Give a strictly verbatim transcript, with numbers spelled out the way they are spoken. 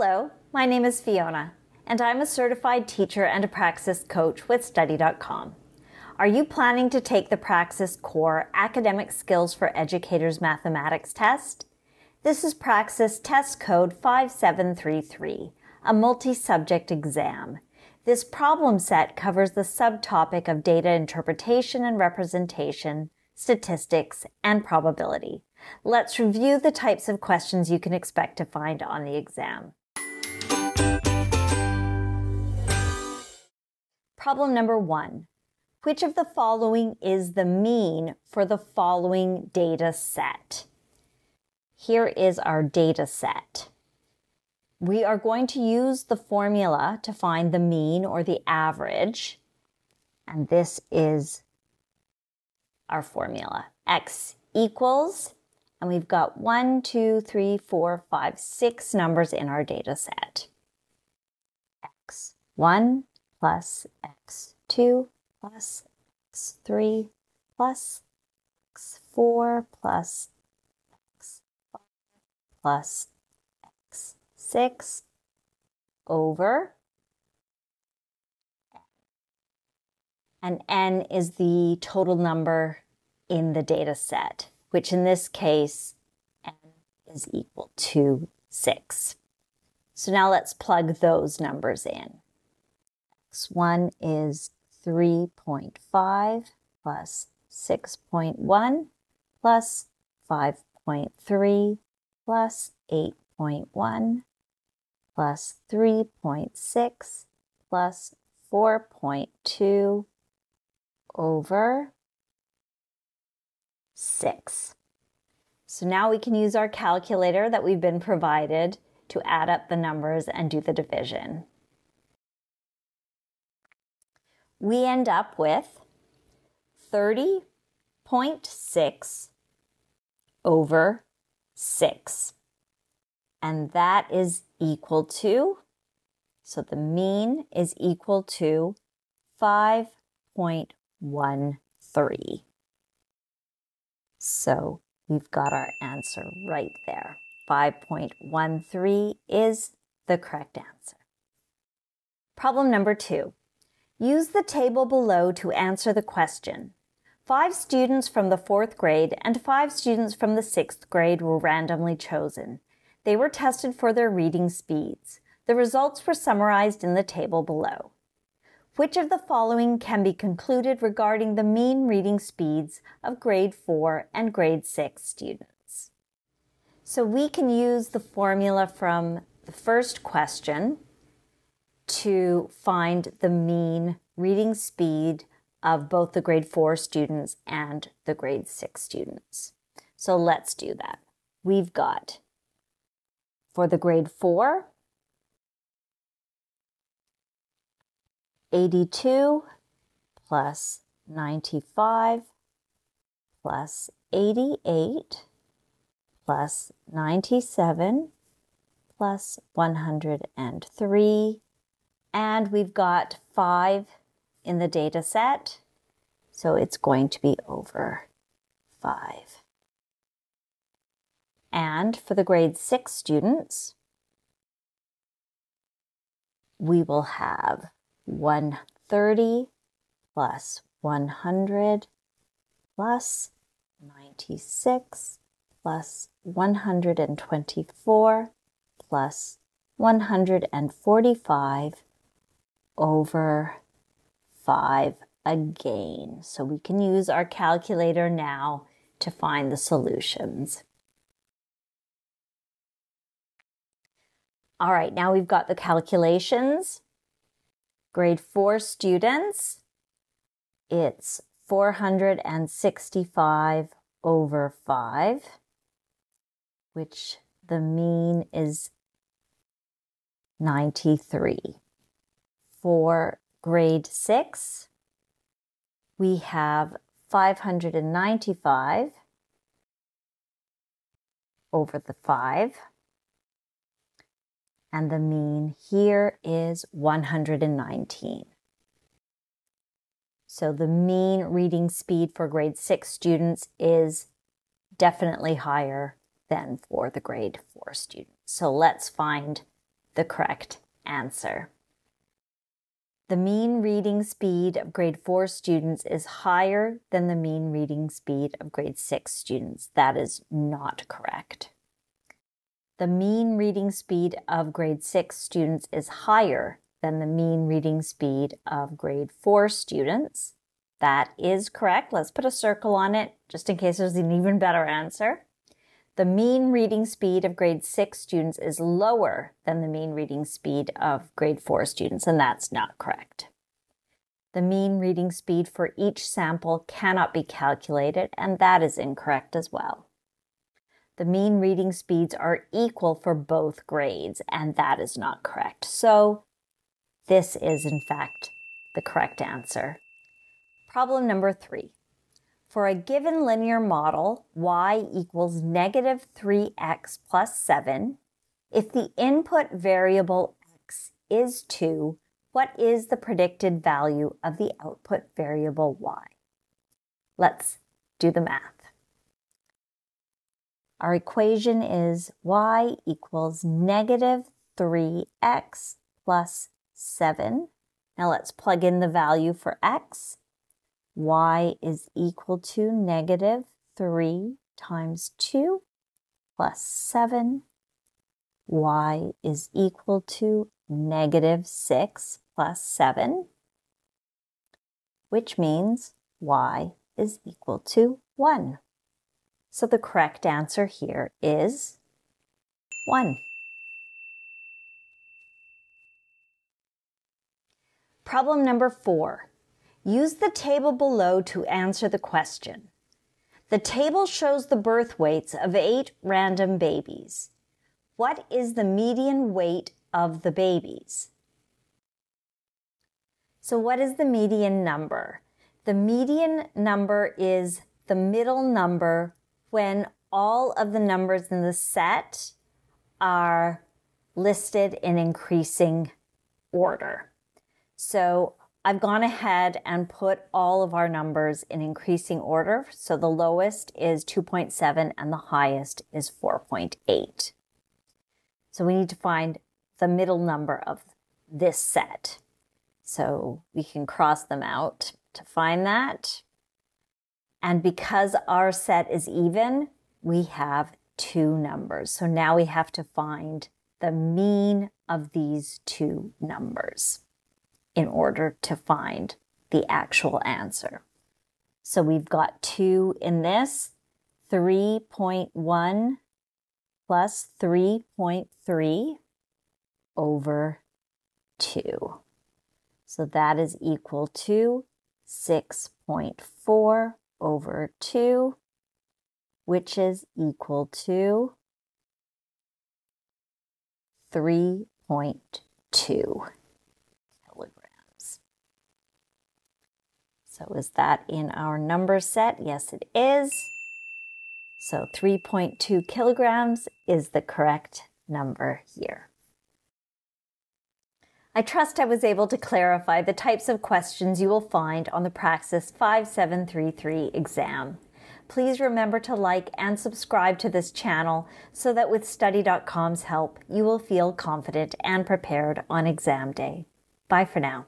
Hello, my name is Fiona, and I'm a certified teacher and a Praxis coach with Study dot com. Are you planning to take the Praxis Core Academic Skills for Educators Mathematics test? This is Praxis Test Code five seven three three, a multi-subject exam. This problem set covers the subtopic of data interpretation and representation, statistics, and probability. Let's review the types of questions you can expect to find on the exam. Problem number one. Which of the following is the mean for the following data set? Here is our data set. We are going to use the formula to find the mean or the average. And this is our formula. X equals, and we've got one, two, three, four, five, six numbers in our data set. X one plus X two plus X three plus X four plus X five plus X six over N. And N is the total number in the data set, which in this case, N is equal to six. So now let's plug those numbers in. X one is three point five plus six point one plus five point three plus eight point one plus three point six plus four point two over six. So now we can use our calculator that we've been provided to add up the numbers and do the division. We end up with thirty point six over six. And that is equal to, so the mean is equal to five point one three. So we've got our answer right there. five point one three is the correct answer. Problem number two. Use the table below to answer the question. Five students from the fourth grade and five students from the sixth grade were randomly chosen. They were tested for their reading speeds. The results were summarized in the table below. Which of the following can be concluded regarding the mean reading speeds of grade four and grade six students? So we can use the formula from the first question to find the mean reading speed of both the grade four students and the grade six students. So let's do that. We've got for the grade four, eighty-two plus ninety-five plus eighty-eight plus ninety-seven plus one hundred three, and we've got five in the data set, so it's going to be over five. And for the grade six students, we will have one hundred thirty plus one hundred plus ninety-six plus one hundred twenty-four plus one hundred forty-five over five again. So we can use our calculator now to find the solutions. All right, now we've got the calculations. Grade four students, it's four hundred sixty-five over five, which the mean is ninety-three. For grade six, we have five hundred ninety-five over the five. And the mean here is one hundred nineteen. So the mean reading speed for grade six students is definitely higher than for the grade four students. So let's find the correct answer. The mean reading speed of grade four students is higher than the mean reading speed of grade six students. That is not correct. The mean reading speed of grade six students is higher than the mean reading speed of grade four students. That is correct. Let's put a circle on it just in case there's an even better answer. The mean reading speed of grade six students is lower than the mean reading speed of grade four students, and that's not correct. The mean reading speed for each sample cannot be calculated, and that is incorrect as well. The mean reading speeds are equal for both grades, and that is not correct. So this is, in fact, the correct answer. Problem number three. For a given linear model, y equals negative three x plus seven, if the input variable x is two, what is the predicted value of the output variable y? Let's do the math. Our equation is y equals negative three x plus seven. Now let's plug in the value for x. Y is equal to negative three times two plus seven. Y is equal to negative six plus seven, which means y is equal to one. So the correct answer here is one. Problem number four. Use the table below to answer the question. The table shows the birth weights of eight random babies. What is the median weight of the babies? So what is the median number? The median number is the middle number when all of the numbers in the set are listed in increasing order. So I've gone ahead and put all of our numbers in increasing order. So the lowest is two point seven and the highest is four point eight. So we need to find the middle number of this set. So we can cross them out to find that. And because our set is even, we have two numbers. So now we have to find the mean of these two numbers in order to find the actual answer. So we've got two in this, three point one plus three point three over two. So that is equal to six point four over two, which is equal to three point two. So is that in our number set? Yes, it is. So three point two kilograms is the correct number here. I trust I was able to clarify the types of questions you will find on the Praxis five seven three three exam. Please remember to like and subscribe to this channel so that with Study dot com's help, you will feel confident and prepared on exam day. Bye for now.